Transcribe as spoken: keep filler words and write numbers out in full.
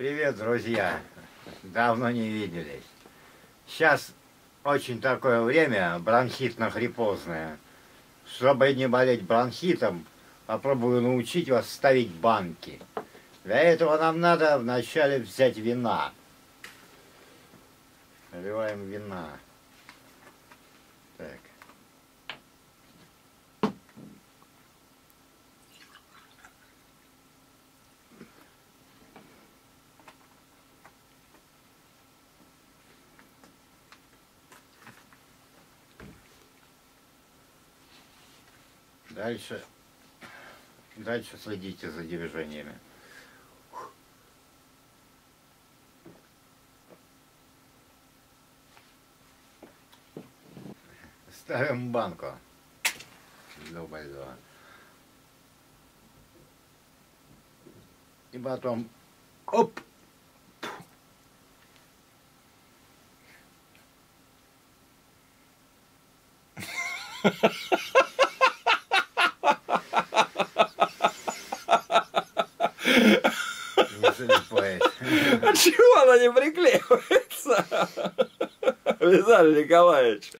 Привет, друзья! Давно не виделись. Сейчас очень такое время бронхитно-хрипозное. Чтобы не болеть бронхитом, попробую научить вас ставить банки. Для этого нам надо вначале взять вина. Наливаем вина. Так. Дальше, дальше следите за движениями. Ставим банку. Дубль-два. И потом, оп! Чего она не приклеивается, Александр Николаевич?